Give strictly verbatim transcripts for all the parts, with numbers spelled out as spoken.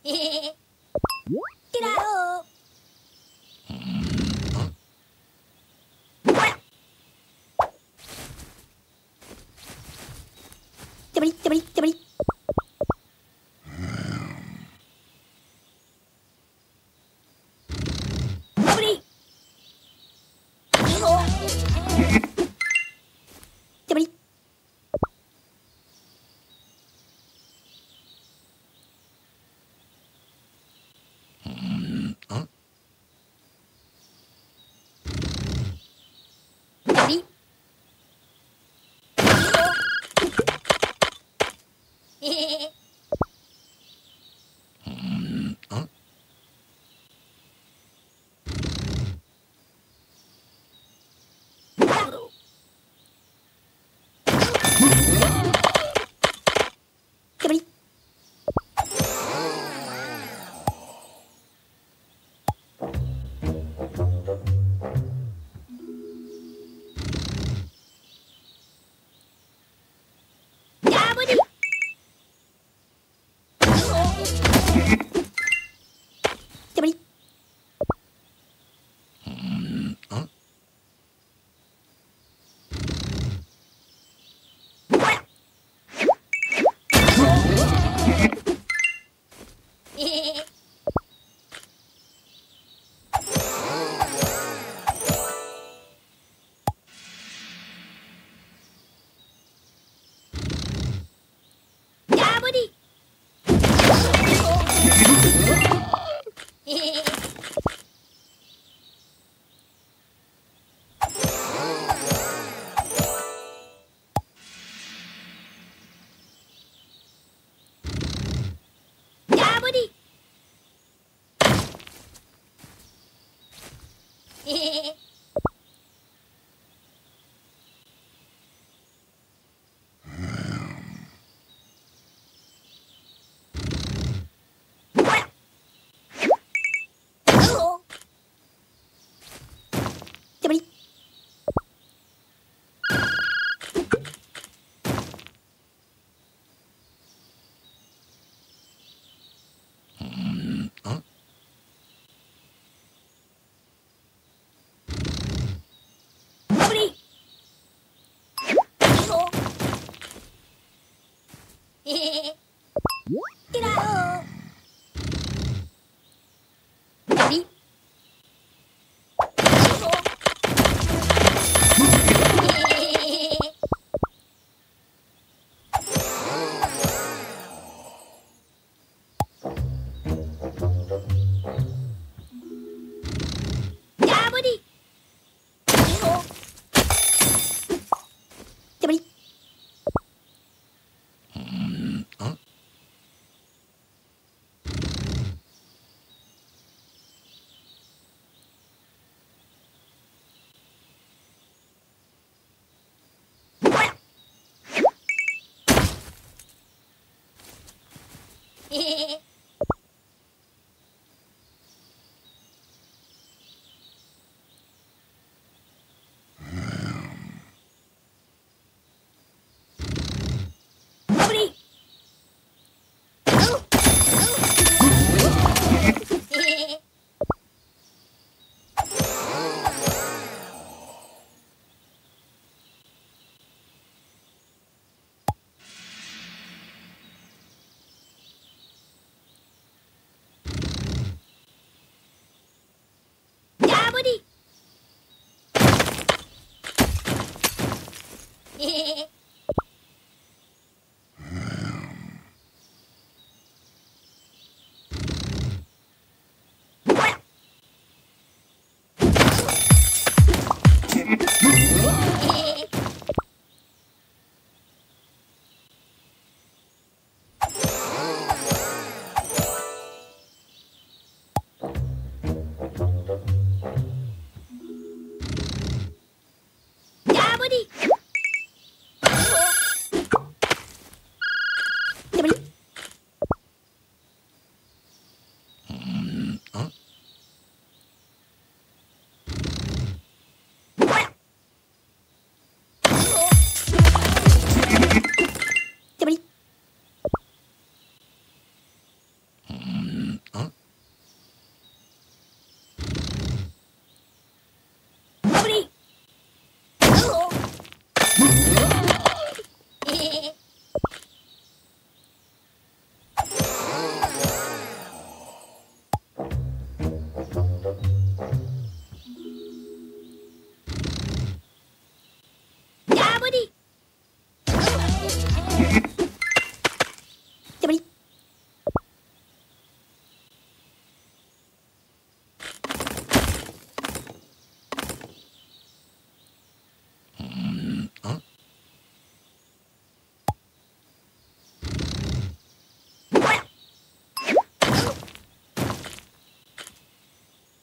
Get out! Jabari, jabari, jabari. Jabari. Jabari. Get out! Ready? Hehehe. え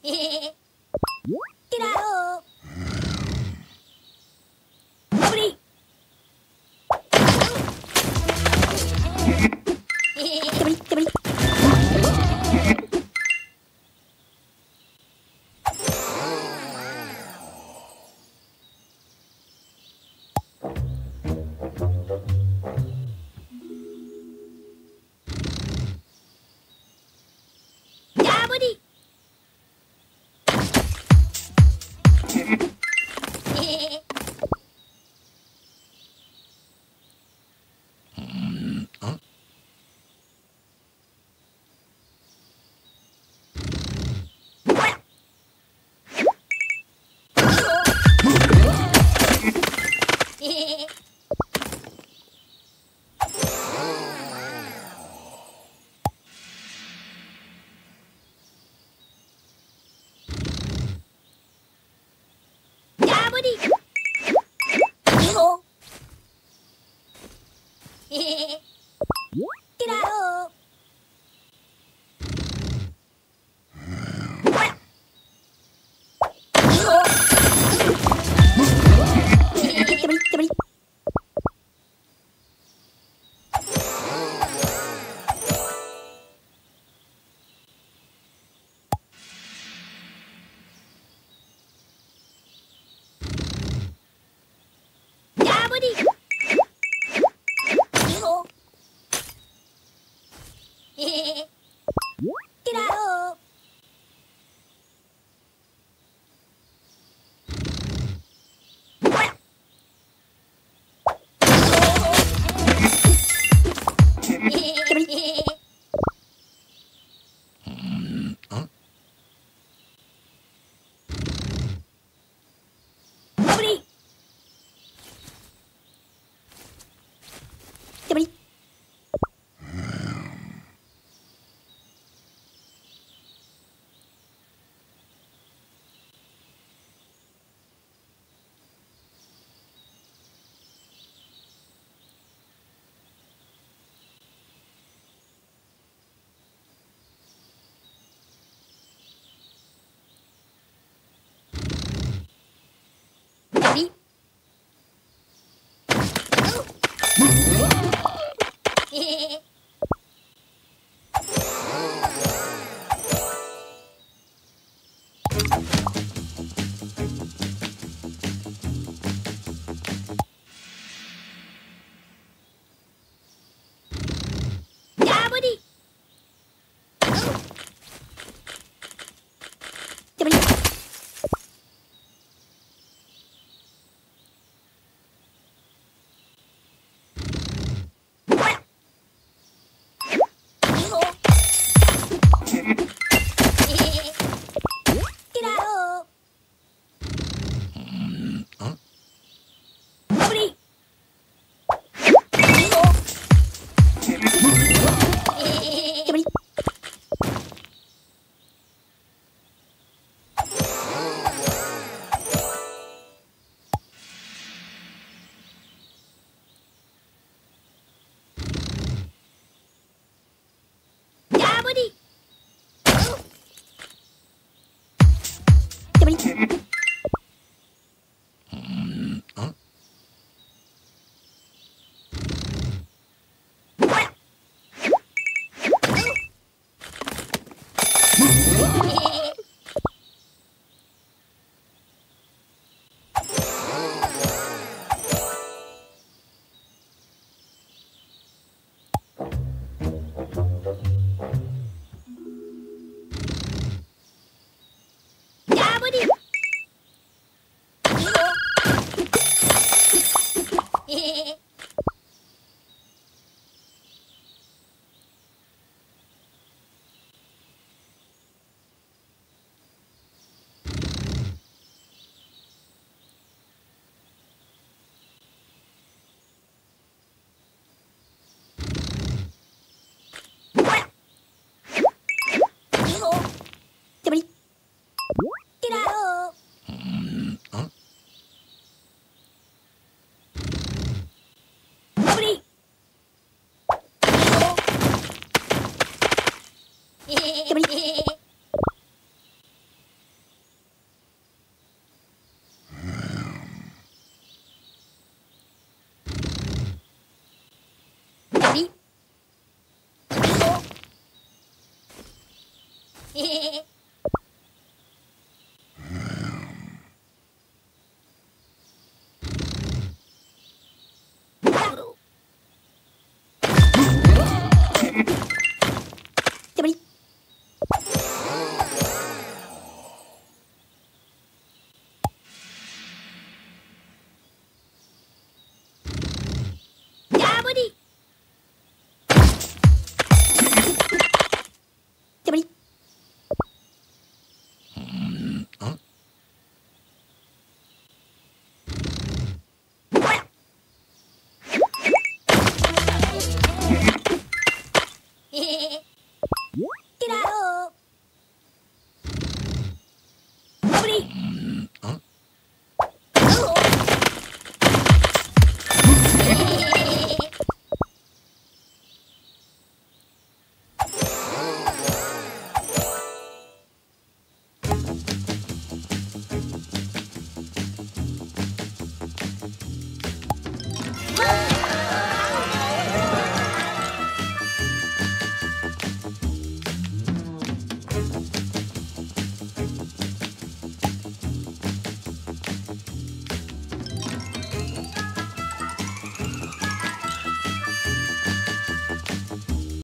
Get out! Buddy! Hehehe. やぶり。Get out! Nobody!